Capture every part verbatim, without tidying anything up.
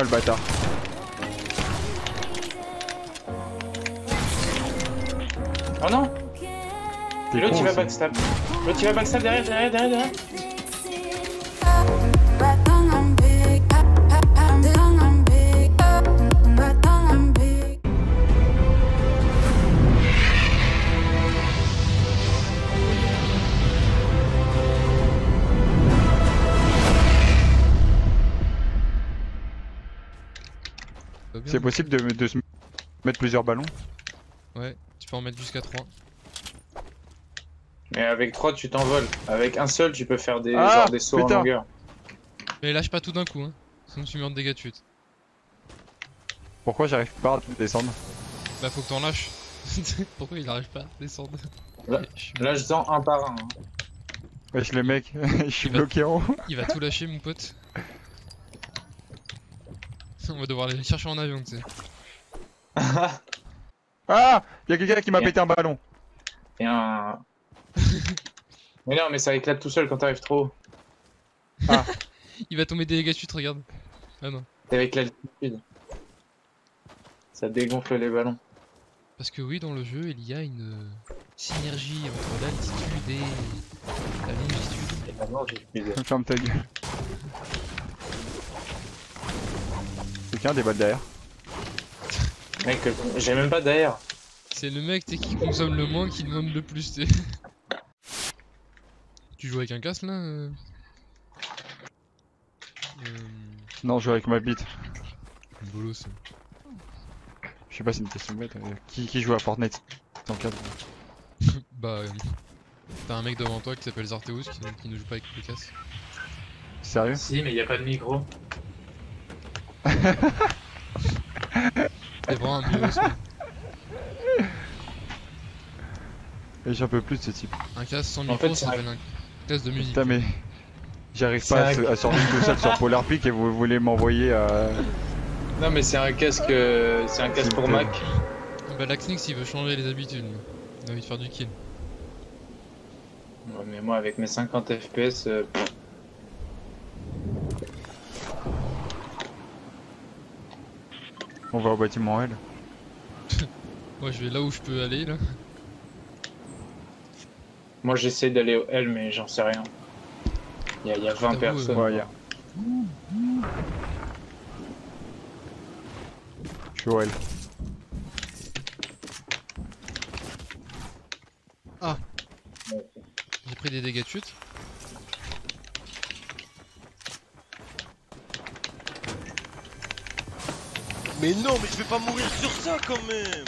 Ah le bâtard. Oh non. L'autre il va backstab. L'autre il va backstab derrière, derrière, derrière, derrière. C'est possible de, de se mettre plusieurs ballons? Ouais, tu peux en mettre jusqu'à trois. Mais avec trois tu t'envoles, avec un seul tu peux faire des, ah, genre des sauts putain. en longueur. Mais lâche pas tout d'un coup hein, sinon tu meurs de dégâts de chute. Pourquoi j'arrive pas à descendre? Bah faut que t'en lâches. Pourquoi il arrive pas à descendre? Lâche-en un par un. Wesh le mec, je suis bloqué en haut. Il va tout lâcher mon pote. On va devoir aller chercher en avion tu sais. Ah, y'a quelqu'un qui m'a pété un ballon. Et un... mais non mais ça éclate tout seul quand t'arrives trop haut. Ah. Il va tomber des dégâts de chute, regarde. Ah non. C'est avec l'altitude. Ça dégonfle les ballons. Parce que oui, dans le jeu, il y a une synergie entre l'altitude et la longitude. Et la longitude. Ferme ta gueule. Quelqu'un déballe derrière. Mec, j'ai même pas d'air. C'est le mec t'es qui consomme le moins qui demande le plus t'es. Tu joues avec un casque là euh... Non, je joue avec ma bite. Boulot ça. Je sais pas, c'est une question bête. Euh, qui, qui joue à Fortnite? T'en cadre. Bah, euh, t'as un mec devant toi qui s'appelle Zarteus qui, qui ne joue pas avec le casque. Sérieux? Si, mais y a pas de micro. C'est vraiment un boulot ça. Et j'en peux plus de ce type. Un casque sans micro ça s'appelle un casque de musique. Putain, mais j'arrive pas à, à sortir tout seul sur Polar Peak et vous voulez m'envoyer à... Non mais c'est un casque, euh, c'est un casque pour Mac. Bah l'Axnix il veut changer les habitudes, il a envie de faire du kill. Ouais mais moi avec mes cinquante F P S... Euh... On va au bâtiment L. Moi je vais là où je peux aller là. Moi j'essaie d'aller au L mais j'en sais rien. Y'a y a vingt personnes. Ouais, y a... Je suis au L. Ah. J'ai pris des dégâts de chute. Mais non mais je vais pas mourir sur ça quand même.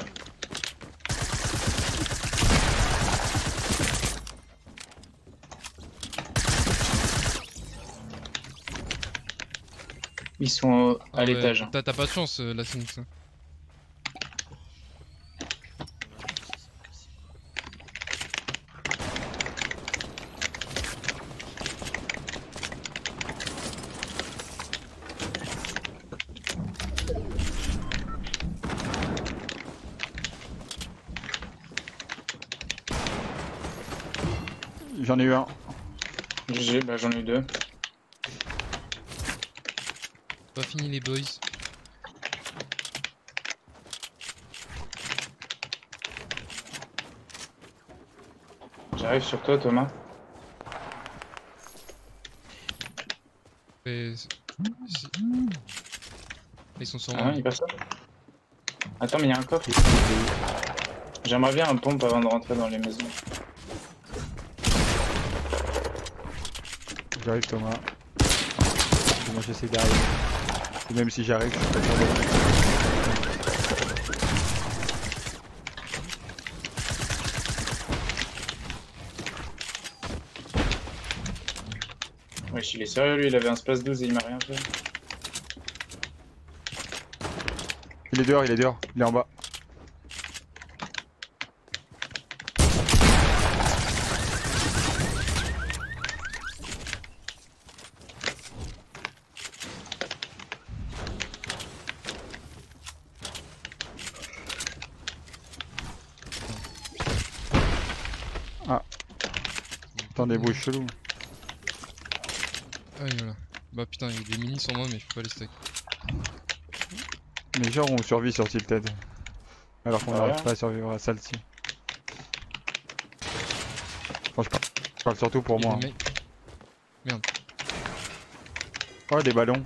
Ils sont à ah l'étage. Ouais. T'as pas de chance, euh, la Sims. J'en ai eu un. G G, bah j'en ai eu deux. Pas fini les boys. J'arrive sur toi Thomas. Et... Ils sont sur moi. Ah, il passe. Attends mais il y a un coffre. J'aimerais bien un pompe avant de rentrer dans les maisons. J'arrive Thomas. Moi j'essaie d'arriver. Même si j'arrive, je suis pas sûr de... Wesh, il est sérieux lui, il avait un space douze et il m'a rien fait. Il est dehors, il est dehors, il est en bas. Ah. Putain des bruits chelous. Ah il est là. Bah putain il y a des minis sur moi mais je peux pas les stack. Les gens ont survie sur Tilted. Alors qu'on n'arrive pas à survivre à celle-ci. Enfin, je parle, je parle surtout pour moi. Hein. Merde. Oh, des ballons.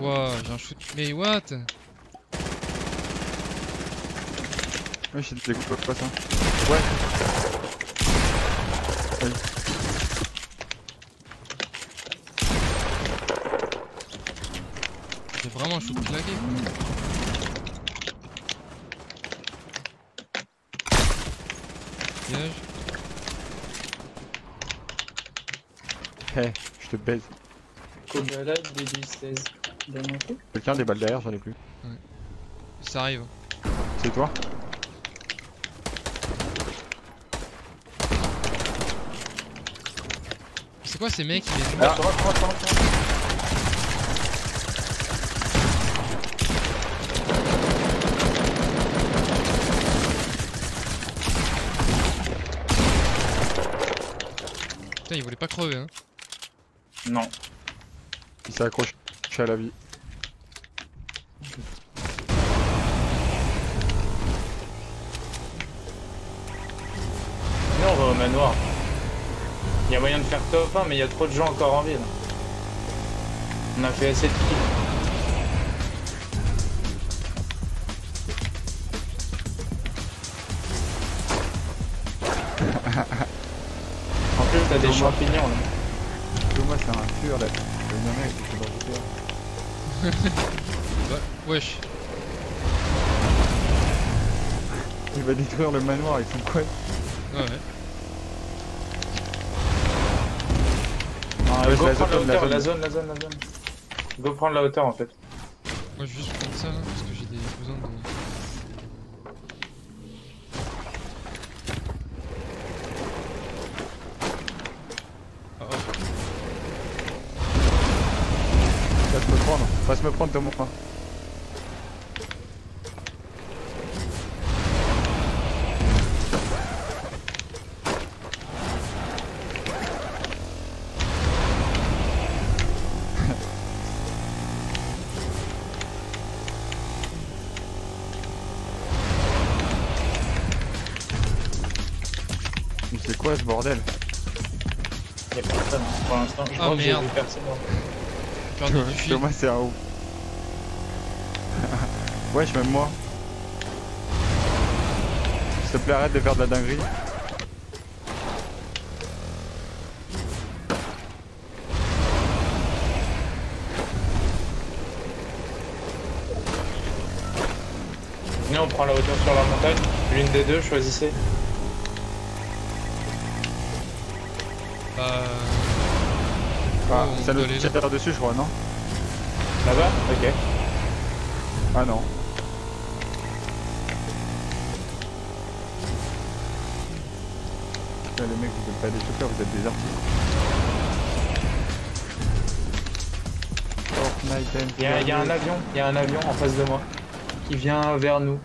Wouah, j'ai un shoot. Mais what? Ouais, je découpe pas ça. Ouais. Oui. C'est vraiment un shoot claqué. Piège. Hey, je te baise. Cobala, D D seize. Quelqu'un des balles derrière, j'en ai plus. Ouais. Ça arrive. C'est toi? C'est quoi ces mecs? Ils ah. Putain, ils voulaient pas crever hein. Non. Il s'est accroché à la vie. Là on va au manoir. Il y a moyen de faire top un, mais il y a trop de gens encore en ville. On a fait assez de kills. En plus t'as des champignons là. Thomas c'est un pur là. Le mec, bah, wesh. Il va détruire le manoir, ils font quoi? Ouais ouais. Ah, ouais, go prendre la hauteur, la, la zone, la zone, la zone. Go prendre la hauteur en fait. Moi je vais juste prendre ça là, parce que j'ai des besoin de... Ah oh. Passe me prendre, passe me prendre Thomas. C'est quoi ce bordel? Y'a personne pour l'instant, je crois que j'ai vu personne. Thomas c'est un ouf. Wesh même moi. S'il te plaît arrête de faire de la dinguerie. Venez on prend la hauteur sur la montagne, l'une des deux choisissez. Euh... Ah, oh, ça nous tire par dessus je crois, non? Là-bas? Ok. Ah non. Putain les mecs, vous êtes pas des chauffeurs, vous êtes des artistes. Fortnite. Y'a y a un avion, y'a un avion en face de moi. Qui vient vers nous.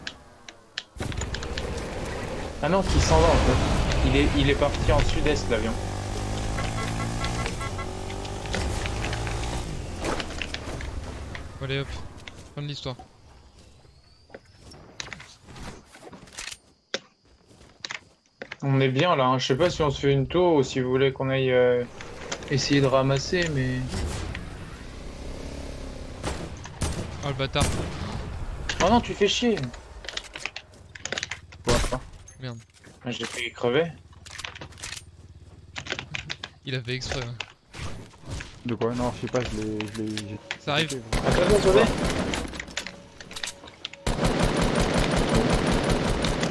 Ah non, qui s'en va en fait. Il est, il est parti en sud-est l'avion. Allez hop, fin de l'histoire. On est bien là, hein. Je sais pas si on se fait une tour ou si vous voulez qu'on aille euh, essayer de ramasser mais... Oh le bâtard. Oh non tu fais chier. Quoi hein. Merde. Ah, j'ai fait crever. Il a fait exprès. Hein. De quoi? Non, je sais pas, je l'ai... Ça arrive. Ah, ça va, ça va.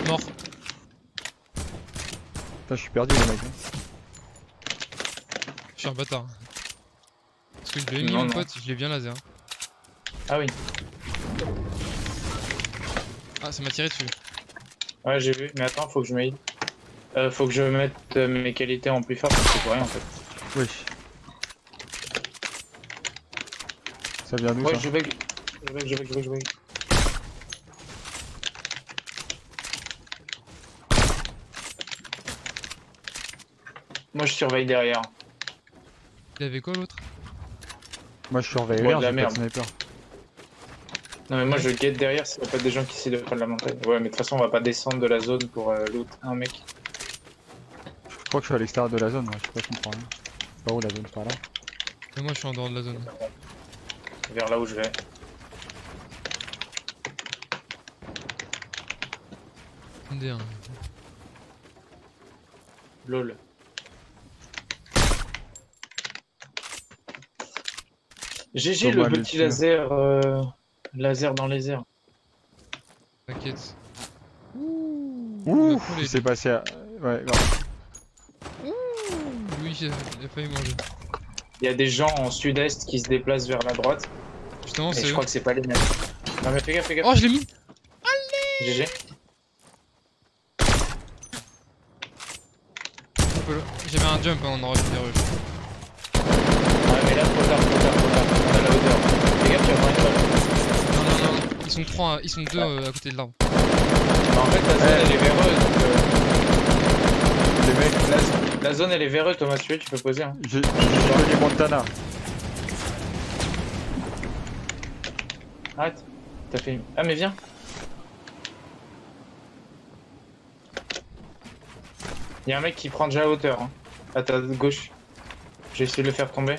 Mort. Putain, je suis perdu, les mecs. Je suis un bâtard. Parce que je l'ai mis, mon pote, je l'ai bien laser. Ah oui. Ah, ça m'a tiré dessus. Ouais, j'ai vu, mais attends, faut que je m'aille. Euh, faut que je mette mes qualités en plus fort, parce que c'est pour rien en fait. Oui. Ça vient d'où? Ouais, je bug, je bug, je bug, je bug, je bug. Moi je surveille derrière. Il avait quoi l'autre? Moi je suis en V R, j'ai pas de sniper. Non mais moi je guette derrière s'il y a pas des gens qui essaient de prendre la montagne. Ouais mais de toute façon on va pas descendre de la zone pour euh, l'autre un mec. Je crois que je suis à l'extérieur de la zone, ouais. Je sais pas, je comprends rien. Pas où la zone, par là. Mais moi je suis en dehors de la zone. Vers là où je vais. Attendez, hein. Lol. G G le petit laser, euh, laser dans les airs. T'inquiète. Ouh, il s'est passé à... Ouais, grave. Oui, j'ai failli manger. Il y a des gens en sud-est qui se déplacent vers la droite. Justement, c'est... Je crois que c'est pas les mêmes. Non mais fais gaffe, fais gaffe. Oh, je l'ai mis. Allez G G. J'ai mis un jump, on aurait pu faire eux. Mais là, trop tard, trop tard, trop tard, on a la hauteur. Fais gaffe, tu vas prendre une balle. Non, non, non, ils sont trois, ils sont deux ouais. euh, à côté de l'arbre. Bah, en fait, la zone ouais. elle est verreuse donc. Euh... Les mecs, la... la zone elle est verreuse, Thomas, tu veux, tu peux poser. Hein. J'ai enlevé les Montana. Arrête, t'as fait une. Ah, mais viens. Y'a un mec qui prend déjà la hauteur, hein. À ta gauche. J'ai essayé de le faire tomber.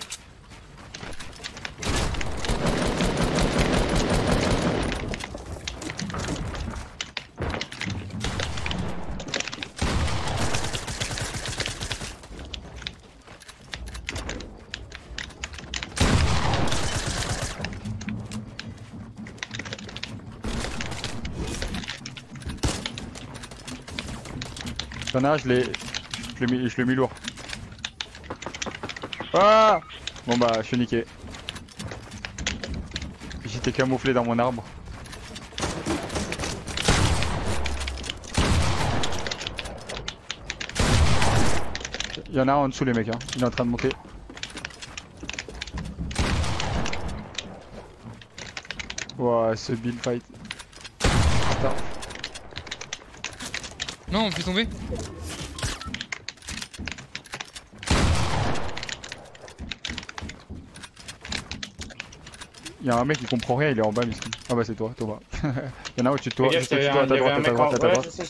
T'en as, je l'ai mis, je l'ai mis lourd. Ah! Bon bah je suis niqué. J'étais camouflé dans mon arbre. Il y en a un en dessous les mecs hein, il est en train de monter. Ouah ce build fight. Attends. Non on peut tomber. Y'a un mec qui comprend rien, il est en bas, Miskin. Ah bah c'est toi, Thomas. Y'en a un au-dessus de toi, juste au-dessus de toi, à ta droite, à ta droite, à ta droite.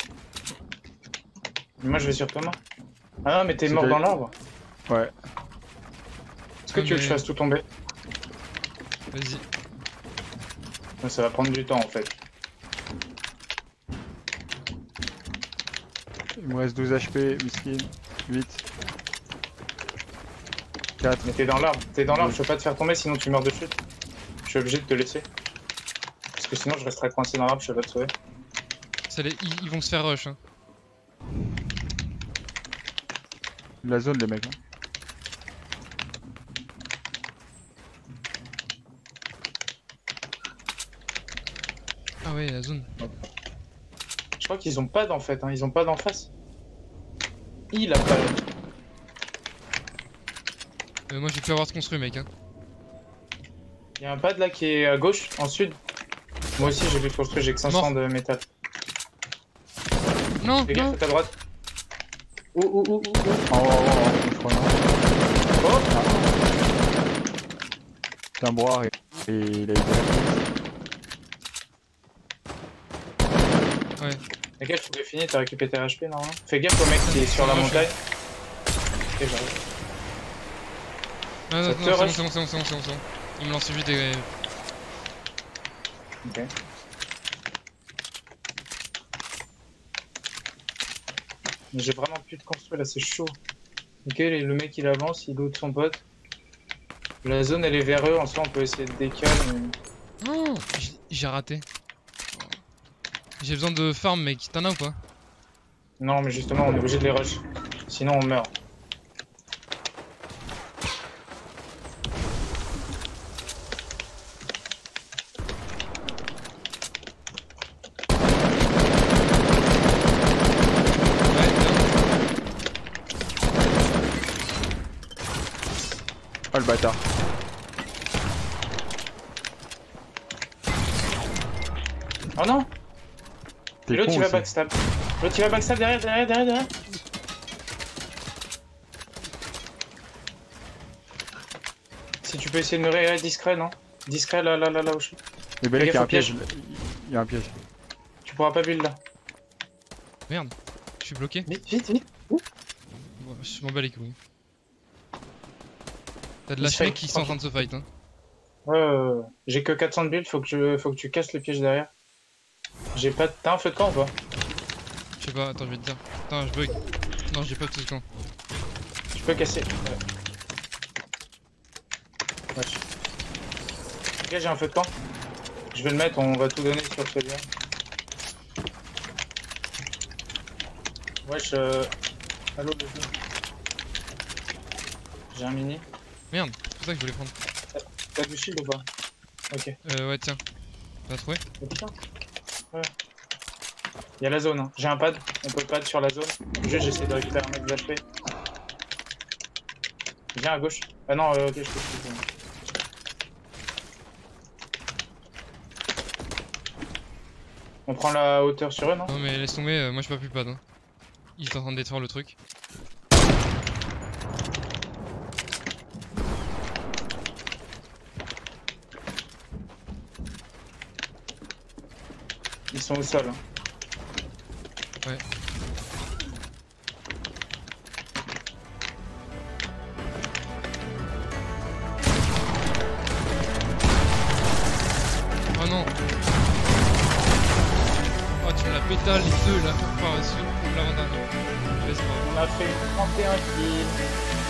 Mais moi je vais sur Thomas. Ah non, mais t'es mort dans l'arbre. Ouais. Est-ce que tu veux que je fasse tout tomber? Vas-y. Ça va prendre du temps en fait. Il me reste douze H P, Miskin. huit. quatre. Mais t'es dans l'arbre, t'es dans l'arbre, je peux pas te faire tomber sinon tu meurs de chute. Je suis obligé de te laisser. Parce que sinon je resterai coincé dans l'arbre, je vais pas te sauver. Ça, les... ils vont se faire rush hein. La zone les mecs hein. Ah ouais la zone. Je crois qu'ils ont pas d'en fait hein, ils ont pas d'en face. Il a pas euh, moi j'ai pu avoir ce construit mec hein. Y'a un pad là qui est à gauche, en sud. Moi aussi j'ai vu construire, j'ai que cinq cents mort. De métal. Non, les gars, non. Faites à droite. Ouh, ouh, ouh, ouh. Oh, oh, oh, oh. Oh. C'est un boire et... et il a été... Ouais. Les gars, je pouvais finir, t'as récupéré tes H P normalement. Fais gaffe au mec qui est sur la montagne. Ok, j'arrive. Ah non, c'est bon, c'est bon, c'est bon, c'est bon, c'est bon. Il me lance juste des... Ok. Mais j'ai vraiment plus de construire là, c'est chaud. Ok, le mec il avance, il loot son pote. La zone elle est vers eux, en soi on peut essayer de décaler mais... Oh, j'ai raté. J'ai besoin de farm mec, t'en as ou pas? Non mais justement on est obligé de les rush. Sinon on meurt. Le bâtard. Oh non. L'autre il va backstab. L'autre il va backstab derrière, derrière, derrière, derrière. Si tu peux essayer de me réveiller discret, non? Discret là, là, là, là où je suis. Mais ben là, il y a un piège. Il y a un piège. Tu pourras pas build là. Merde, je suis bloqué. Vite, vite, vite. Ouh. Bon, je m'en bats les couilles. T'as de la chèque qui sont en train de se fight. Hein. Ouais, euh, j'ai que quatre cents de build, faut que, je, faut que tu casses le piège derrière. J'ai pas. T'as un feu de camp ou pas? Je sais pas, attends, je vais te dire. Putain, je bug. Non, j'ai pas de feu de camp. Je peux casser. Ouais. Ouais. Ok, j'ai un feu de camp. Je vais le mettre, on va tout donner sur celui-là. Wesh, euh. Allo, le jeu. J'ai un mini. Merde, c'est pour ça que je voulais prendre. T'as du shield ou pas? Ok. Euh, ouais, tiens. T'as trouvé? Oh, putain. Ouais. Y'a la zone, hein. J'ai un pad. On peut pad sur la zone. Juste, j'essaie de récupérer un mec de H P. Viens à gauche. Ah non, euh, ok, je peux. On prend la hauteur sur eux, non? Non, mais laisse tomber, euh, moi je peux plus pad. Hein. Il est en train de détruire le truc. Ils sont au sol. Hein. Ouais. Oh non. Oh tu me la pétales les deux là. Par dessus. On l'a fait trente et un kills.